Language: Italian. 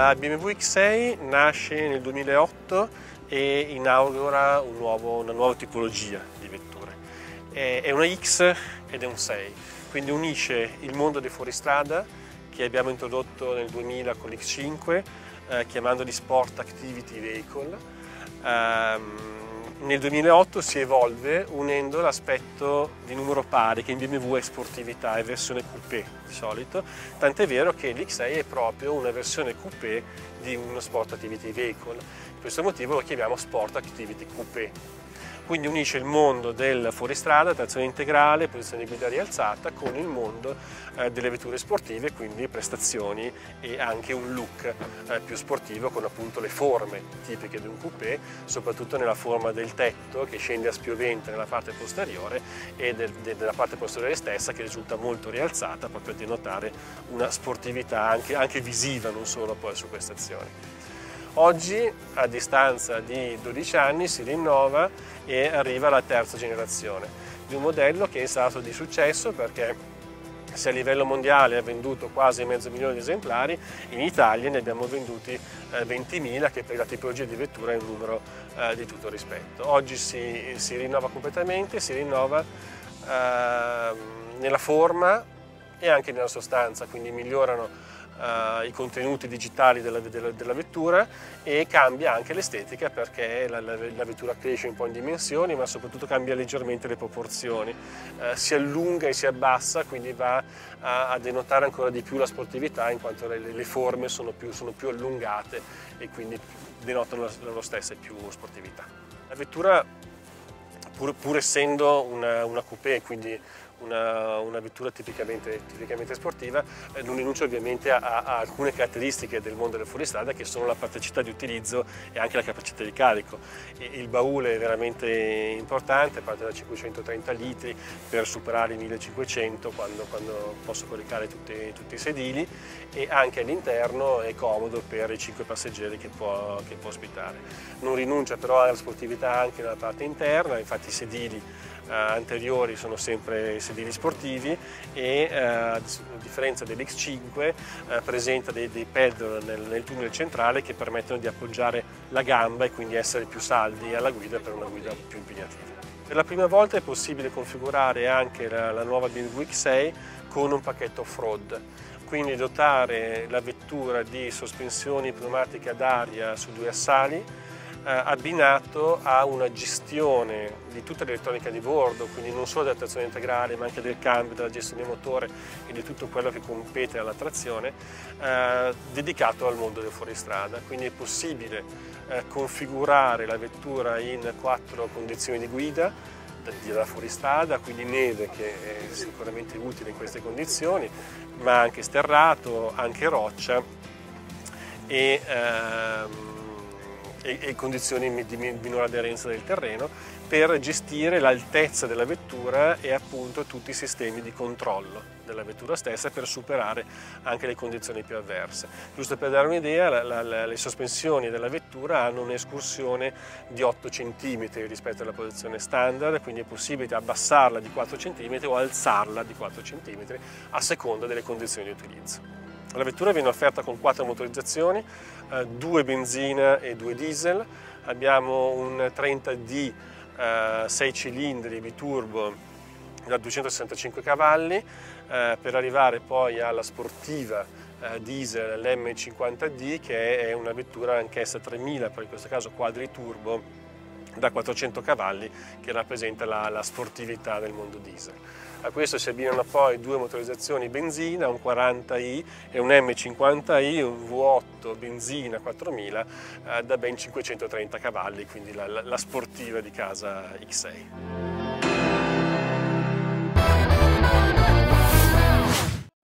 La BMW X6 nasce nel 2008 e inaugura una nuova tipologia di vettore. È una X ed è un 6, quindi unisce il mondo dei fuoristrada che abbiamo introdotto nel 2000 con l'X5, chiamandoli Sport Activity Vehicle. Nel 2008 si evolve unendo l'aspetto di numero pari, che in BMW è sportività, è versione coupé di solito, tant'è vero che l'X6 è proprio una versione coupé di uno Sport Activity Vehicle. Per questo motivo lo chiamiamo Sport Activity Coupé. Quindi unisce il mondo del fuoristrada, trazione integrale, posizione di guida rialzata, con il mondo delle vetture sportive, quindi prestazioni e anche un look più sportivo, con appunto le forme tipiche di un coupé, soprattutto nella forma del tetto che scende a spiovente nella parte posteriore e della parte posteriore stessa, che risulta molto rialzata, proprio a denotare una sportività anche visiva, non solo poi su prestazioni. Oggi, a distanza di 12 anni, si rinnova e arriva la terza generazione di un modello che è stato di successo, perché se a livello mondiale ha venduto quasi 500.000 di esemplari, in Italia ne abbiamo venduti 20.000, che per la tipologia di vettura è un numero di tutto rispetto. Oggi si rinnova completamente, si rinnova nella forma e anche nella sostanza, quindi migliorano i contenuti digitali della vettura e cambia anche l'estetica, perché la vettura cresce un po' in dimensioni, ma soprattutto cambia leggermente le proporzioni, si allunga e si abbassa, quindi va a denotare ancora di più la sportività, in quanto le forme sono più allungate e quindi denotano lo stesso e più sportività. La vettura, pur essendo una coupé, quindi una vettura tipicamente sportiva, non rinuncia ovviamente a alcune caratteristiche del mondo del fuoristrada, che sono la praticità di utilizzo e anche la capacità di carico. Il baule è veramente importante, parte da 530 litri per superare i 1500 quando posso caricare tutti i sedili, e anche all'interno è comodo per i 5 passeggeri che può ospitare. Non rinuncia però alla sportività anche nella parte interna, infatti i sedili anteriori sono sempre sedili sportivi e a differenza dell'X5 presenta dei pedal nel tunnel centrale che permettono di appoggiare la gamba e quindi essere più saldi alla guida per una guida più impegnativa. Per la prima volta è possibile configurare anche la nuova BMW X6 con un pacchetto off-road, quindi dotare la vettura di sospensioni pneumatiche ad aria su 2 assali, abbinato a una gestione di tutta l'elettronica di bordo, quindi non solo della trazione integrale ma anche del cambio, della gestione del motore e di tutto quello che compete alla trazione, dedicato al mondo del fuoristrada. Quindi è possibile configurare la vettura in 4 condizioni di guida della fuoristrada, quindi neve, che è sicuramente utile in queste condizioni, ma anche sterrato, anche roccia e condizioni di minore aderenza del terreno, per gestire l'altezza della vettura e appunto tutti i sistemi di controllo della vettura stessa, per superare anche le condizioni più avverse. Giusto per dare un'idea, le sospensioni della vettura hanno un'escursione di 8 cm rispetto alla posizione standard, quindi è possibile abbassarla di 4 cm o alzarla di 4 cm a seconda delle condizioni di utilizzo. La vettura viene offerta con 4 motorizzazioni, 2 benzina e 2 diesel. Abbiamo un 30D 6 cilindri biturbo da 265 cavalli, per arrivare poi alla sportiva diesel, l'M50i, che è una vettura anch'essa 3000, per in questo caso quadriturbo, da 400 cavalli, che rappresenta la sportività del mondo diesel. A questo si abbinano poi 2 motorizzazioni benzina, un 40i e un M50i, un V8 benzina 4000 da ben 530 cavalli, quindi la sportiva di casa X6.